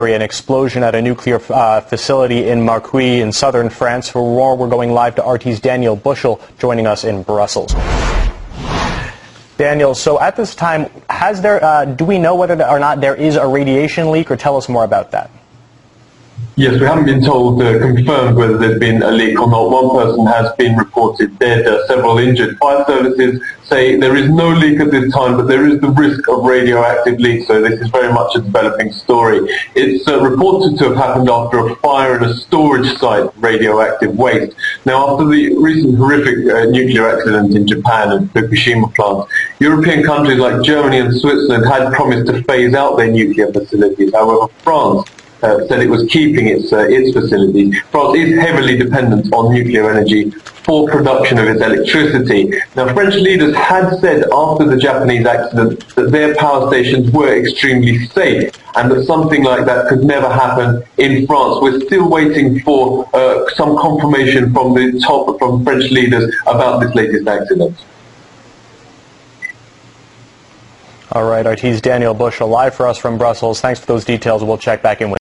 An explosion at a nuclear facility in Marcoule in southern France. For more, we're going live to RT's Daniel Bushel joining us in Brussels. Daniel, so at this time, do we know whether or not there is a radiation leak, or tell us more about that? Yes, we haven't been told, confirmed whether there's been a leak or not. One person has been reported dead, several injured. Fire services say there is no leak at this time, but there is the risk of radioactive leak, so this is very much a developing story. It's reported to have happened after a fire in a storage site of radioactive waste. Now, after the recent horrific nuclear accident in Japan and Fukushima plant, European countries like Germany and Switzerland had promised to phase out their nuclear facilities. However, France said it was keeping its facilities. France is heavily dependent on nuclear energy for production of its electricity. Now, French leaders had said after the Japanese accident that their power stations were extremely safe and that something like that could never happen in France. We're still waiting for some confirmation from the top, from French leaders, about this latest accident. All right, RT's Daniel Bushel live for us from Brussels. Thanks for those details. We'll check back in with